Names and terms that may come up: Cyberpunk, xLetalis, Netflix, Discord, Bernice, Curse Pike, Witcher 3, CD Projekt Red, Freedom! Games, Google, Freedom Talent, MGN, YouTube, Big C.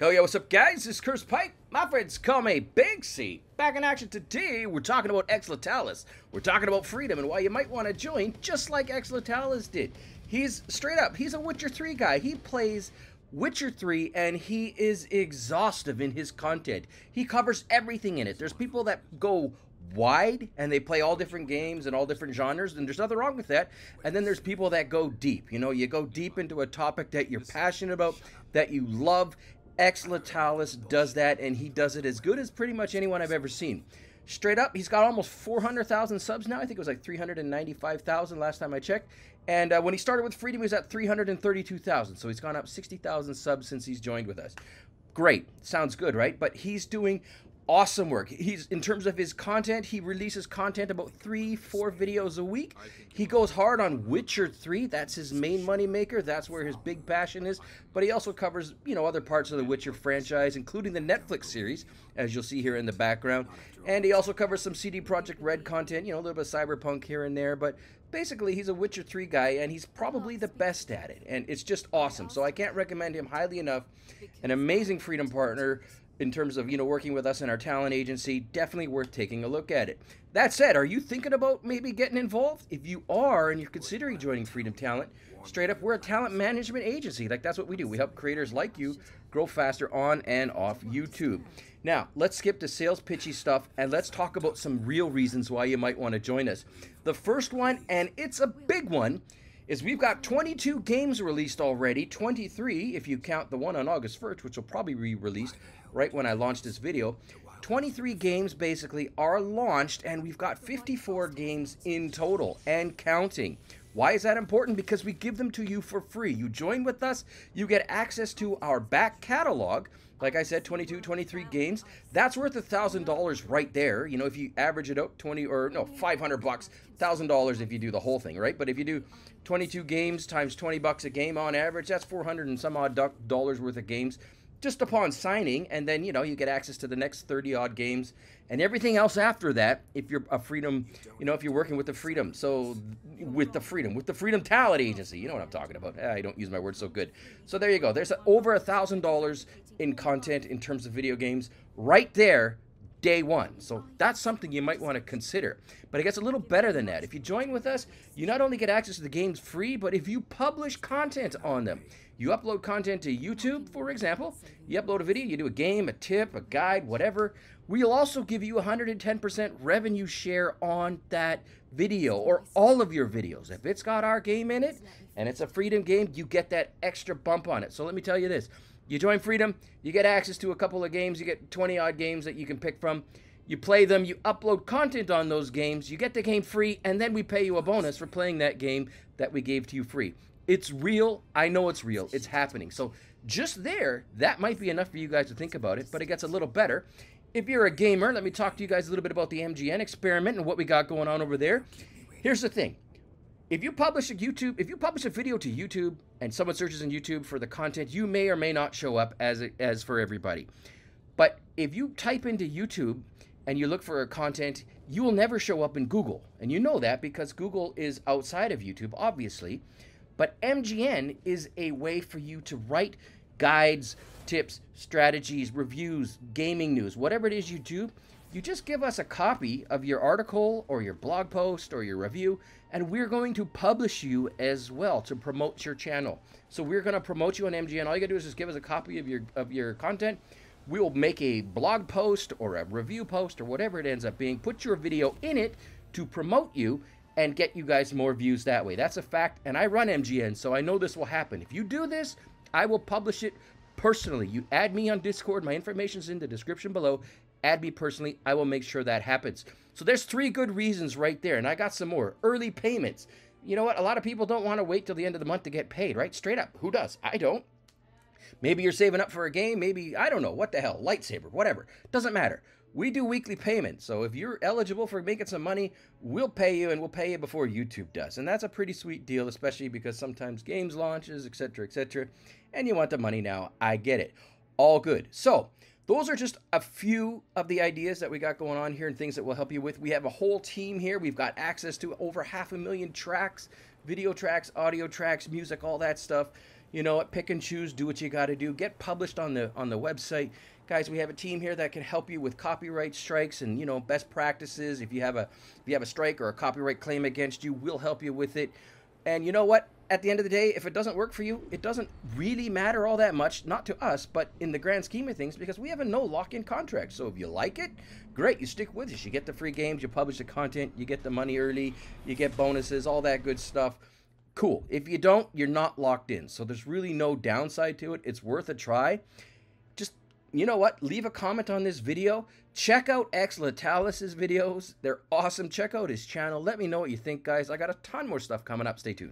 Hell yeah, what's up guys? This is Curse Pike. My friends call me Big C. Back in action today, we're talking about xLetalis. We're talking about freedom and why you might want to join just like xLetalis did. He's straight up, he's a Witcher 3 guy. He plays Witcher 3 and he is exhaustive in his content. He covers everything in it. There's people that go wide and they play all different games and all different genres, and there's nothing wrong with that. And then there's people that go deep. You know, you go deep into a topic that you're passionate about, that you love. xLetalis does that, and he does it as good as pretty much anyone I've ever seen. Straight up, he's got almost 400,000 subs now. I think it was like 395,000 last time I checked. And when he started with Freedom, he was at 332,000. So he's gone up 60,000 subs since he's joined with us. Great. Sounds good, right? But he's doing awesome work. He's, in terms of his content, he releases content about 3-4 videos a week. He goes hard on Witcher 3. That's his main money maker. That's where his big passion is. But he also covers, you know, other parts of the Witcher franchise, including the Netflix series, as you'll see here in the background. And he also covers some CD Projekt Red content, you know, a little bit of Cyberpunk here and there. But basically, he's a Witcher 3 guy, and he's probably the best at it. And it's just awesome. So I can't recommend him highly enough. An amazing Freedom partner. In terms of, you know, working with us in our talent agency, definitely worth taking a look at it. That said, are you thinking about maybe getting involved? If you are and you're considering joining Freedom Talent, straight up, we're a talent management agency. Like, that's what we do. We help creators like you grow faster on and off YouTube. Now, let's skip the sales pitchy stuff and let's talk about some real reasons why you might want to join us. The first one, and it's a big one, is we've got 22 games released already, 23 if you count the one on August 1st, which will probably be released right when I launched this video. 23 games basically are launched, and we've got 54 games in total and counting. Why is that important? Because we give them to you for free. You join with us, you get access to our back catalog. Like I said, 22, 23 games. That's worth $1,000 right there. You know, if you average it out, 500 bucks, $1,000 if you do the whole thing, right? But if you do 22 games times 20 bucks a game on average, that's 400 and some odd dollars worth of games just upon signing. And then, you know, you get access to the next 30 odd games and everything else after that, if you're a Freedom, you know, if you're working with the Freedom. So with the Freedom Talent agency, you know what I'm talking about. I don't use my words so good. So there you go. There's over $1,000 in content in terms of video games right there, day one. So that's something you might want to consider. But it gets a little better than that. If you join with us, you not only get access to the games free, but if you publish content on them, you upload content to YouTube, for example, you upload a video, you do a game, a tip, a guide, whatever, we'll also give you 110% revenue share on that video or all of your videos. If it's got our game in it and it's a Freedom game, you get that extra bump on it. So let me tell you this. You join Freedom, you get access to a couple of games, you get 20 odd games that you can pick from. You play them, you upload content on those games, you get the game free, and then we pay you a bonus for playing that game that we gave to you free. It's real. I know it's real. It's happening. So just there, that might be enough for you guys to think about it, but it gets a little better. If you're a gamer, let me talk to you guys a little bit about the MGN experiment and what we got going on over there. Here's the thing. If you publish a video to YouTube and someone searches in YouTube for the content, you may or may not show up as for everybody. But if you type into YouTube and you look for a content, you will never show up in Google. And you know that because Google is outside of YouTube, obviously. But MGN is a way for you to write guides, tips, strategies, reviews, gaming news, whatever it is you do. You just give us a copy of your article or your blog post or your review, and we're going to publish you as well to promote your channel. So we're going to promote you on MGN. All you got to do is just give us a copy of your content. We will make a blog post or a review post or whatever it ends up being. Put your video in it to promote you and get you guys more views that way. That's a fact, and I run MGN, so I know this will happen. If you do this, I will publish it personally. You add me on Discord. My information's in the description below. Add me personally, I will make sure that happens. So there's 3 good reasons right there, and I got some more. Early payments. You know what? A lot of people don't want to wait till the end of the month to get paid, right? Straight up. Who does? I don't. Maybe you're saving up for a game. Maybe, I don't know, what the hell, lightsaber, whatever. Doesn't matter. We do weekly payments, so if you're eligible for making some money, we'll pay you, and we'll pay you before YouTube does. And that's a pretty sweet deal, especially because sometimes games launches, et cetera, and you want the money now. I get it. All good. So those are just a few of the ideas that we got going on here and things that we'll help you with. We have a whole team here. We've got access to over 500,000 tracks, video tracks, audio tracks, music, all that stuff. You know what? Pick and choose. Do what you got to do. Get published on the website. Guys, we have a team here that can help you with copyright strikes and, you know, best practices. If you have a strike or a copyright claim against you, we'll help you with it. And you know what? At the end of the day, if it doesn't work for you, it doesn't really matter all that much, not to us, but in the grand scheme of things, because we have a no lock-in contract. So if you like it, great, you stick with it. You get the free games, you publish the content, you get the money early, you get bonuses, all that good stuff. Cool. If you don't, you're not locked in. So there's really no downside to it. It's worth a try. Just, you know what? Leave a comment on this video. Check out xLetalis's videos. They're awesome. Check out his channel. Let me know what you think, guys. I got a ton more stuff coming up. Stay tuned.